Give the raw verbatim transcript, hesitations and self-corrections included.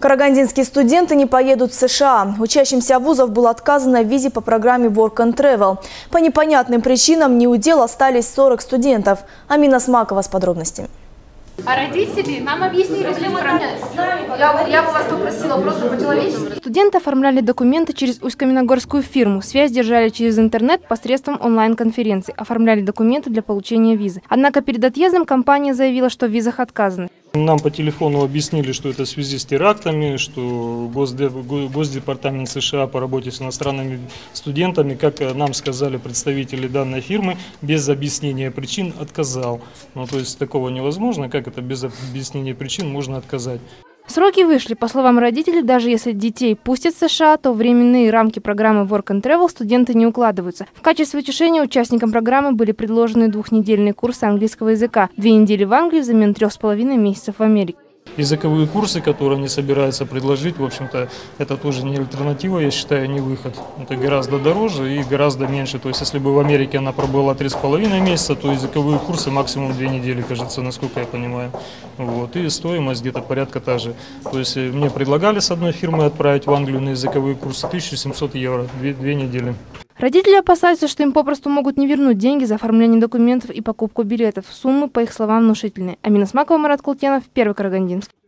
Карагандинские студенты не поедут в США. Учащимся вузов было отказано в визе по программе Work and Travel. По непонятным причинам неудел остались сорок студентов. Амина Смакова с подробностями. А родители нам объяснили, что я, я бы вас попросила просто по-человечески. Студенты оформляли документы через Усть-Каменогорскую фирму. Связь держали через интернет посредством онлайн-конференций. Оформляли документы для получения визы. Однако перед отъездом компания заявила, что в визах отказано. Нам по телефону объяснили, что это в связи с терактами, что Госдеп... Госдепартамент США по работе с иностранными студентами, как нам сказали представители данной фирмы, без объяснения причин отказал. Ну, то есть такого невозможно, как это без объяснения причин можно отказать. Сроки вышли. По словам родителей, даже если детей пустят в США, то временные рамки программы Work and Travel студенты не укладываются. В качестве утешения участникам программы были предложены двухнедельные курсы английского языка. Две недели в Англии взамен трех с половиной месяцев в Америке. Языковые курсы, которые они собираются предложить, в общем-то, это тоже не альтернатива, я считаю, не выход. Это гораздо дороже и гораздо меньше. То есть, если бы в Америке она пробыла три с половиной месяца, то языковые курсы максимум две недели, кажется, насколько я понимаю. Вот. И стоимость где-то порядка та же. То есть, мне предлагали с одной фирмы отправить в Англию на языковые курсы тысячу семьсот евро, две, две недели. Родители опасаются, что им попросту могут не вернуть деньги за оформление документов и покупку билетов. Суммы, по их словам, внушительные. Амина Смакова, Марат Култенов, первый Карагандинский.